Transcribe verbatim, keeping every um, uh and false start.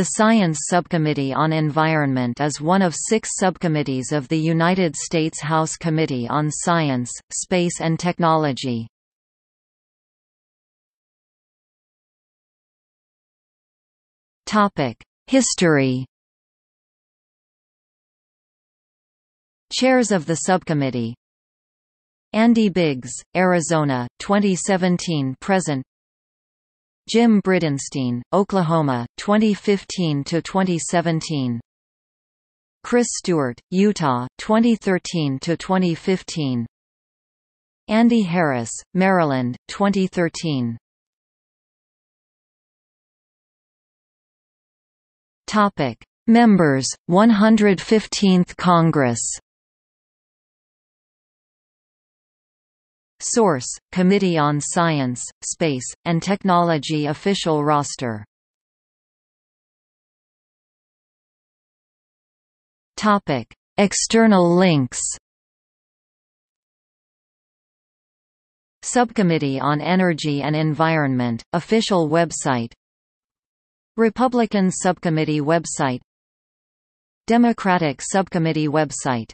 The Science Subcommittee on Environment is one of six subcommittees of the United States House Committee on Science, Space and Technology. History. Chairs of the subcommittee: Andy Biggs, Arizona, twenty seventeen present; Jim Bridenstine, Oklahoma, twenty fifteen to twenty seventeen; Chris Stewart, Utah, twenty thirteen to twenty fifteen; Andy Harris, Maryland, twenty thirteen. Topic: Members, one hundred fifteenth Congress. Source: Committee on Science, Space, and Technology official roster. Topic: External links. Subcommittee on Energy and Environment, official website. Republican Subcommittee website. Democratic Subcommittee website.